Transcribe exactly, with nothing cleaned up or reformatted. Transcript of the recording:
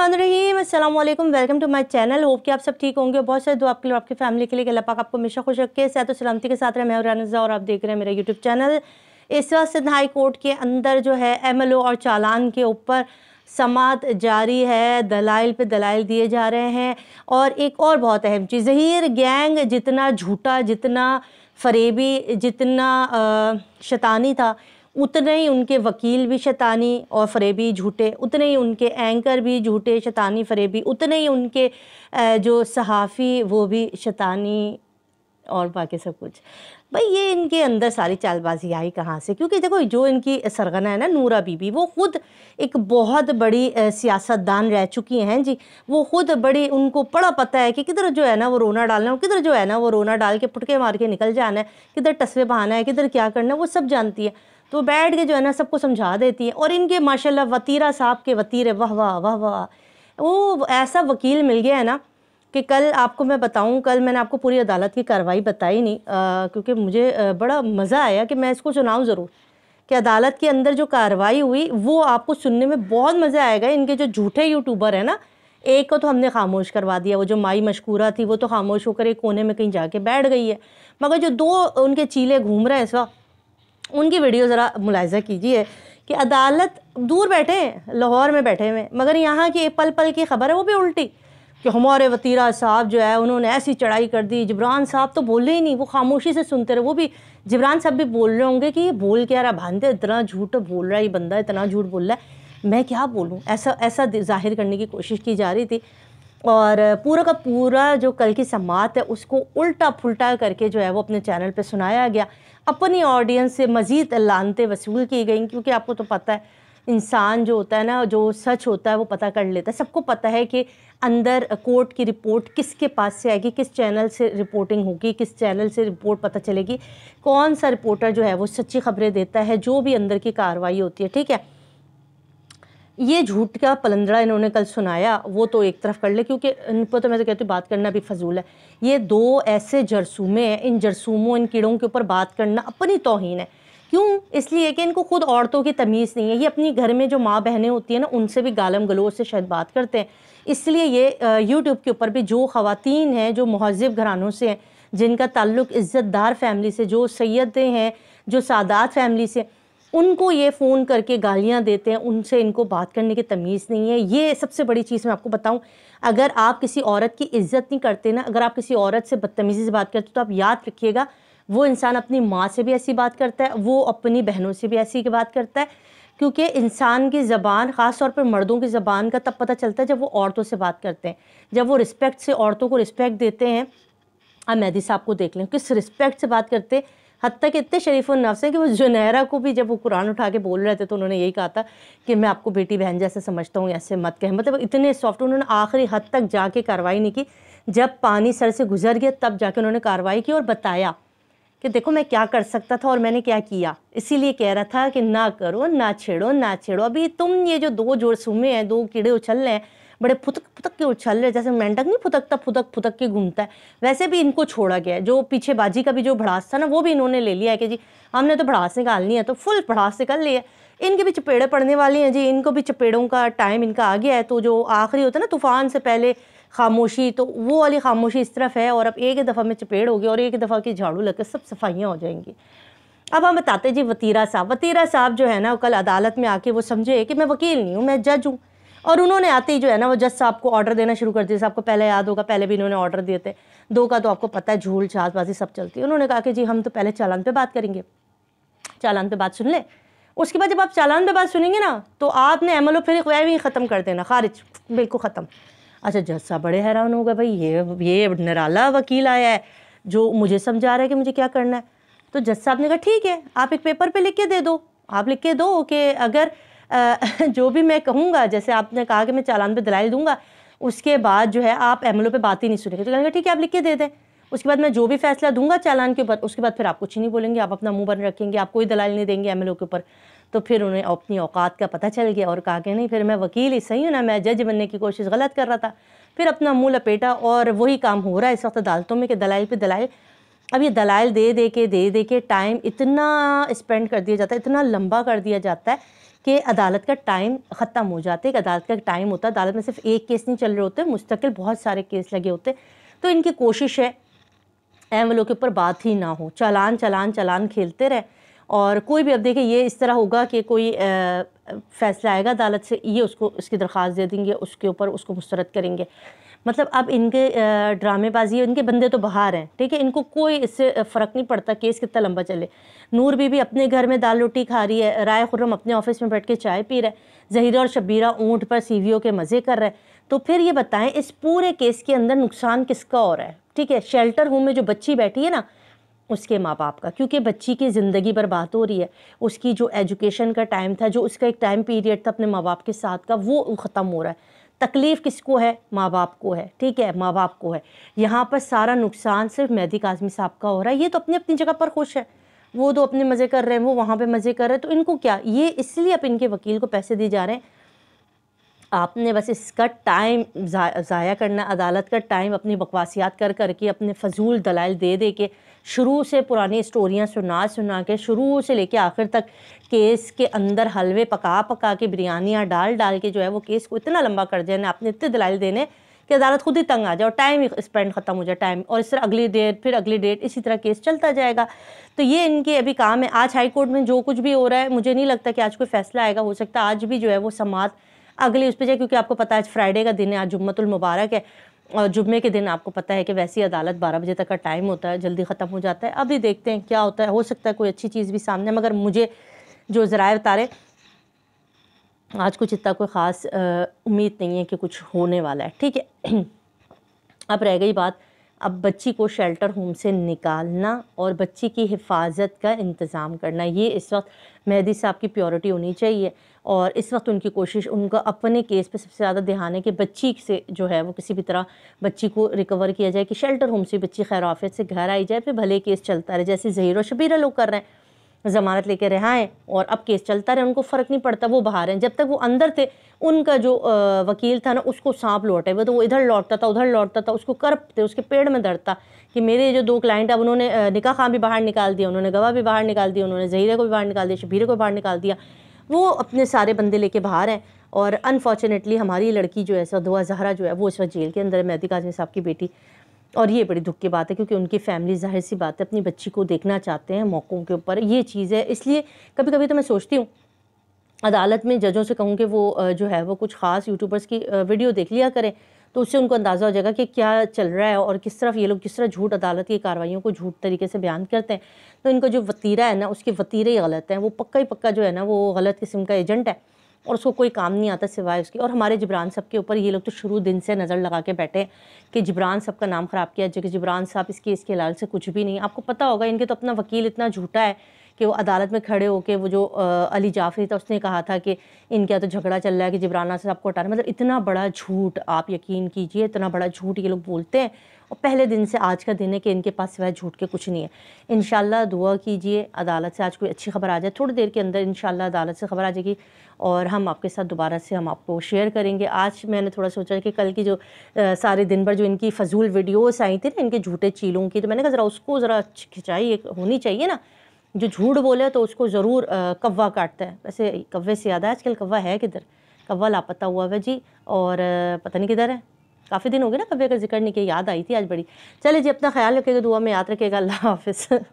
अस्सलाम वालेकुम, welcome to my channel. Hope कि आप सब ठीक होंगे। बहुत सारे दुआ आपके लिए, आपकी फैमिली के लिए। अल्लाह पाक आपको हमेशा खुश रखे, सेहत और सलामती के साथ रहे। मैं रनजा और आप देख रहे हैं मेरा यूट्यूब चैनल। इस वक्त सिंध हाई कोर्ट के अंदर जो है एमएलओ और चालान के ऊपर समात जारी है। दलाइल पे दलाइल दिए जा रहे हैं। और एक और बहुत अहम चीज़, ज़हरीर गैंग जितना झूठा, जितना फरेबी, जितना शैतानी था, उतने ही उनके वकील भी शैतानी और फरेबी झूठे, उतने ही उनके एंकर भी झूठे शैतानी फरेबी, उतने ही उनके जो सहाफ़ी वो भी शैतानी और बाकी सब कुछ। भाई ये इनके अंदर सारी चालबाजी आई कहाँ से? क्योंकि देखो, जो इनकी सरगना है ना नूरा बीबी, वो ख़ुद एक बहुत बड़ी सियासतदान रह चुकी हैं जी। वो ख़ुद बड़ी, उनको बड़ा पता है कि किधर जो है ना वो रोना डालना है, किधर जो है ना वो रोना डाल के पुटके मार के निकल जाना है, किधर टसवे बहाना है, किधर क्या करना है, वो सब जानती है। तो बैठ के जो है ना सबको समझा देती है। और इनके माशाल्लाह वतीरा साहब के वतीरे, वाह वाह वाह वाह, वो ऐसा वकील मिल गया है ना कि कल आपको मैं बताऊं, कल मैंने आपको पूरी अदालत की कार्रवाई बताई नहीं, क्योंकि मुझे आ, बड़ा मज़ा आया कि मैं इसको सुनाऊं ज़रूर कि अदालत के अंदर जो कार्रवाई हुई वो आपको सुनने में बहुत मज़ा आएगा। इनके जो झूठे यूट्यूबर हैं ना, एक को तो हमने खामोश करवा दिया, वो जो माई मशकूरा थी वो तो खामोश होकर एक कोने में कहीं जाके बैठ गई है, मगर जो दो उनके चीले घूम रहे हैं इस वक्त, उनकी वीडियो ज़रा मुलायजा कीजिए कि अदालत दूर बैठे हैं, लाहौर में बैठे हुए, मगर यहाँ की पल पल की खबर है वो भी उल्टी कि हमारे वतीरा साहब जो है उन्होंने ऐसी चढ़ाई कर दी। जिब्रान साहब तो बोले ही नहीं, वो खामोशी से सुनते रहे। वो भी जिब्रान साहब भी बोल रहे होंगे कि ये बोल क्या रहा भांदे, इतना झूठ बोल रहा है ये बंदा, इतना झूठ बोल रहा है, मैं क्या बोलूँ, ऐसा ऐसा जाहिर करने की कोशिश की जा रही थी। और पूरा का पूरा जो कल की समात है उसको उल्टा फुलटा करके जो है वो अपने चैनल पे सुनाया गया। अपनी ऑडियंस से मज़ीद लानतें वसूल की गई, क्योंकि आपको तो पता है इंसान जो होता है ना, जो सच होता है वो पता कर लेता है। सबको पता है कि अंदर कोर्ट की रिपोर्ट किसके पास से आएगी, किस चैनल से रिपोर्टिंग होगी, किस चैनल से रिपोर्ट पता चलेगी, कौन सा रिपोर्टर जो है वो सच्ची खबरें देता है, जो भी अंदर की कार्रवाई होती है। ठीक है, ये झूठ का पलंदड़ा इन्होंने कल सुनाया, वो तो एक तरफ कर ले, क्योंकि इन पर तो मैं तो कहती हूँ बात करना भी फजूल है। ये दो ऐसे जरसूमे हैं, इन जरसूमों, इन कीड़ों के ऊपर बात करना अपनी तौहीन है। क्यों? इसलिए कि इनको खुद औरतों की तमीज़ नहीं है। ये अपनी घर में जो माँ बहनें होती हैं ना, उनसे भी गालम गलोच से शायद बात करते हैं। इसलिए ये यूट्यूब के ऊपर भी जो ख़वातीन हैं, जो मुहज़्ज़ब घरानों से हैं, जिनका ताल्लुक़ इज़्ज़तदार फैमिली से, जो सैयदें हैं, जो सादात फैमिली से, उनको ये फ़ोन करके गालियाँ देते हैं, उनसे इनको बात करने की तमीज़ नहीं है। ये सबसे बड़ी चीज़ मैं आपको बताऊं, अगर आप किसी औरत की इज़्ज़त नहीं करते ना, अगर आप किसी औरत से बदतमीज़ी से बात करते हो, तो आप याद रखिएगा वो इंसान अपनी माँ से भी ऐसी बात करता है, वो अपनी बहनों से भी ऐसी बात करता है। क्योंकि इंसान की ज़बान, ख़ास तौर पर मर्दों की ज़बान का तब पता चलता है जब वो औरतों से बात करते हैं, जब वो रिस्पेक्ट से औरतों को रिस्पेक्ट देते हैं। अब मेहदी साहब को देख लें, किस रिस्पेक्ट से बात करते हैं, हत्ता कि इतने शरीफुल नफ्स हैं कि वो जुनैरा को भी जब वो कुरान उठा के बोल रहे थे तो उन्होंने यही कहा था कि मैं आपको बेटी बहन जैसे समझता हूँ, ऐसे मत कहें। मतलब इतने सॉफ्ट, उन्होंने आखिरी हद तक जाके कार्रवाई नहीं की, जब पानी सर से गुजर गया तब जाके उन्होंने कार्रवाई की और बताया कि देखो मैं क्या कर सकता था और मैंने क्या किया। इसीलिए कह रहा था कि ना करो, ना छेड़ो, ना छेड़ो। अभी तुम ये जो दो जोरसूमे हैं, दो कीड़े उछल रहे हैं, बड़े फुतक फुतक के उछल रहे, जैसे मेंढक नहीं फुतकता, फुतक फुतक के घूमता है, वैसे भी इनको छोड़ा गया है। जो पीछे बाजी का भी जो भड़ास था ना, वो भी इन्होंने ले लिया है कि जी हमने तो भड़ास निकालनी है, तो फुल भड़ास निकाल लिया। इनके भी चपेड़े पड़ने वाली हैं जी, इनको भी चपेड़ों का टाइम इनका आ गया है। तो जो आखिरी होता है ना तूफ़ान से पहले खामोशी, तो वो वाली खामोशी इस तरफ है। और अब एक दफ़ा में चपेड़ होगी और एक दफ़ा की झाड़ू लगकर सब सफाइयाँ हो जाएंगी। अब हम बताते जी वतीरा साहब, वतीरा साहब जो है ना कल अदालत में आके वो समझे कि मैं वकील नहीं हूँ, मैं जज हूँ। और उन्होंने आते ही जो है ना वो जज साहब को ऑर्डर देना शुरू कर दिया। साहब को पहले याद होगा, पहले भी इन्होंने ऑर्डर दिए थे दो का, तो आपको पता है झूल झालबाजी सब चलती है। उन्होंने कहा कि जी हम तो पहले चालान पे बात करेंगे, चालान पे बात सुन ले, उसके बाद जब आप चालान पे बात सुनेंगे ना तो आपने एम एल ओ फिर वही ख़त्म कर देना, खारिज, बिल्कुल ख़त्म। अच्छा, जज साहब बड़े हैरान हो गए, भाई ये ये निराला वकील आया है जो मुझे समझा रहा है कि मुझे क्या करना है। तो जज साहब ने कहा ठीक है, आप एक पेपर पर लिख के दे दो, आप लिख के दो कि अगर जो भी मैं कहूँगा, जैसे आपने कहा कि मैं चालान पे दलाइल दूंगा, उसके बाद जो है आप एम एल ओ पे बात ही नहीं सुनेंगे, तो कहेंगे ठीक है आप लिख के दे दें, उसके बाद मैं जो भी फैसला दूंगा चालान के ऊपर, उसके बाद फिर आप कुछ नहीं बोलेंगे, आप अपना मुंह बंद रखेंगे, आप कोई दलाइल नहीं देंगे एम एल ओ के ऊपर। तो फिर उन्हें अपनी औकात का पता चल गया और कहा कि नहीं, फिर मैं वकील ही सही हूँ ना, मैं जज बनने की कोशिश गलत कर रहा था। फिर अपना मुँह लपेटा और वही काम हो रहा है इस वक्त अदालतों में कि दलाइल पे दलाइल। अब ये दलाइल दे दे के दे दे के टाइम इतना स्पेंड कर दिया जाता है, इतना लंबा कर दिया जाता है कि अदालत का टाइम ख़त्म हो जाता है, अदालत का टाइम होता है, अदालत में सिर्फ एक केस नहीं चल रहे होते, मुस्तकिल बहुत सारे केस लगे होते। तो इनकी कोशिश है एम एल ओ के ऊपर बात ही ना हो, चालान चालान चालान खेलते रहे। और कोई भी, अब देखिए ये इस तरह होगा कि कोई आ, फैसला आएगा अदालत से, ये उसको उसकी दरख्वास्त दे देंगे, उसके ऊपर उसको मुस्तरद करेंगे। मतलब अब इनके ड्रामेबाजी, इनके बंदे तो बाहर हैं, ठीक है, इनको कोई इससे फ़र्क नहीं पड़ता केस कितना लंबा चले। नूर बीबी अपने घर में दाल रोटी खा रही है, राय खुर्रम अपने ऑफिस में बैठ के चाय पी रहे, ज़हीरा और शबीरा ऊँट पर सी वी ओ के मज़े कर रहे। तो फिर ये बताएं इस पूरे केस के अंदर नुकसान किसका हो रहा है? ठीक है, शेल्टर होम में जो बच्ची बैठी है ना, उसके माँ बाप का, क्योंकि बच्ची की ज़िंदगी बर्बाद हो रही है। उसकी जो एजुकेशन का टाइम था, जो उसका एक टाइम पीरियड था अपने माँ बाप के साथ का, वो ख़त्म हो रहा है। तकलीफ़ किसको है? माँ बाप को है, ठीक है, माँ बाप को है। यहाँ पर सारा नुकसान सिर्फ मेहदी काज़मी साहब का हो रहा है। ये तो अपनी अपनी जगह पर खुश है, वो तो अपने मज़े कर रहे हैं, वो वहाँ पर मज़े कर रहे हैं, तो इनको क्या? ये इसलिए अब इनके वकील को पैसे दिए जा रहे हैं। आपने बस इसका टाइम ज़ाया करना, अदालत का टाइम अपनी बकवासियात कर कर के, अपने फजूल दलाइल दे दे के, शुरू से पुरानी स्टोरियाँ सुना सुना के, शुरू से लेके आखिर तक केस के अंदर हलवे पका पका के, बिरयानियाँ डाल डाल के जो है वो केस को इतना लंबा कर देना, आपने इतने दलाइल देने कि अदालत खुद ही तंग आ जाए और टाइम स्पेंड ख़त्म हो जाए टाइम, और इस तरह अगली डेट फिर अगली डेट, इसी तरह केस चलता जाएगा। तो ये इनके अभी काम है। आज हाई कोर्ट में जो कुछ भी हो रहा है, मुझे नहीं लगता कि आज कोई फैसला आएगा। हो सकता है आज भी जो है वो समात अगली उस पर जाए, क्योंकि आपको पता है आज फ्राइडे का दिन है, आज जुम्मतुल मुबारक है, और जुम्मे के दिन आपको पता है कि वैसी अदालत बारह बजे तक का टाइम होता है, जल्दी ख़त्म हो जाता है। अभी देखते हैं क्या होता है, हो सकता है कोई अच्छी चीज़ भी सामने। मगर मुझे जो ज़राए बता रहे, आज कुछ इतना कोई ख़ास उम्मीद नहीं है कि कुछ होने वाला है, ठीक है। अब रह गई बात, अब बच्ची को शेल्टर होम से निकालना और बच्ची की हिफाजत का इंतज़ाम करना, ये इस वक्त मेहदी साहब की प्योरिटी होनी चाहिए। और इस वक्त उनकी कोशिश, उनका अपने केस पे सबसे ज़्यादा ध्यान है कि बच्ची से जो है वो किसी भी तरह बच्ची को रिकवर किया जाए, कि शेल्टर होम से बच्ची खैर आफियत से घर आई जाए, फिर भले केस चलता रहे, जैसे ज़हीर और शबीरा लोग कर रहे हैं, ज़मानत लेके रिहाएँ और अब केस चलता रहे, उनको फ़र्क नहीं पड़ता, वो बाहर हैं। जब तक वो अंदर थे, उनका जो वकील था ना, उसको सांप लौटे हुए, तो वो इधर लौटता था उधर लौटता था, उसको करपते, उसके पेड़ में दर्दता कि मेरे जो दो क्लाइंट अब उन्होंने निकाह खां भी बाहर निकाल दिया, उन्होंने गवाह भी बाहर निकाल दिया, उन्होंने ज़हीरा को भी बाहर निकाल दिया, शबीरा को भी बाहर निकाल दिया, वो अपने सारे बंदे लेके बाहर हैं। और अनफॉर्चुनेटली हमारी लड़की जो है सदवा ज़हरा जो है वो इस वक्त जेल के अंदर है, मेहदी काज़मी साहब की बेटी। और ये बड़ी दुख की बात है, क्योंकि उनकी फैमिली ज़ाहिर सी बात है अपनी बच्ची को देखना चाहते हैं मौक़ों के ऊपर, ये चीज़ है। इसलिए कभी कभी तो मैं सोचती हूँ अदालत में जजों से कहूँ कि वो जो है वो कुछ ख़ास यूट्यूबर्स की वीडियो देख लिया करें, तो उससे उनको अंदाज़ा हो जाएगा कि क्या चल रहा है और किस तरफ ये लोग, किस तरह झूठ अदालत की कार्रवाइयों को झूठ तरीके से बयान करते हैं। तो इनका जो वतीरा है ना, उसके वतीरे ही गलत हैं, वो पक्का ही पक्का जो है ना वो गलत किस्म का एजेंट है और उसको कोई काम नहीं आता सिवाय उसके। और हमारे जिब्रान साहब के ऊपर ये लोग तो शुरू दिन से नज़र लगा के बैठे कि जिब्रान साहब का नाम ख़राब किया, जबकि जिब्रान साहब इस केस के हवाले से कुछ भी नहीं। आपको पता होगा इनके तो अपना वकील इतना झूठा है कि वो अदालत में खड़े होकर, वो जो अली जाफ़री था उसने कहा था कि इनका तो झगड़ा चल रहा है कि जिब्रान नासिर आपको हटाना, मतलब इतना बड़ा झूठ, आप यकीन कीजिए इतना बड़ा झूठ ये लोग बोलते हैं। और पहले दिन से आज का दिन है कि इनके पास सिवाय झूठ के कुछ नहीं है। इंशाल्लाह दुआ कीजिए अदालत से आज कोई अच्छी खबर आ जाए, थोड़ी देर के अंदर इंशाल्लाह अदालत से खबर आ जाएगी और हम आपके साथ दोबारा से हम आपको शेयर करेंगे। आज मैंने थोड़ा सोचा कि कल की जो आ, सारे दिन भर जो इनकी फजूल वीडियोस आई थी ना, इनके झूठे चीलों की, तो मैंने कहा ज़रा उसको ज़रा खिंचाई होनी चाहिए ना, जो झूठ बोले तो उसको ज़रूर कौवा काटता है। वैसे कौवे से याद है, आजकल कौवा है किधर? कौवा लापता हुआ है जी, और पता नहीं किधर है, काफ़ी दिन हो गए ना कौवे का जिक्र नहीं किया, याद आई थी आज बड़ी। चलिए जी, अपना ख्याल रखिएगा, दुआ में याद रखिएगा, अल्लाह हाफिज़।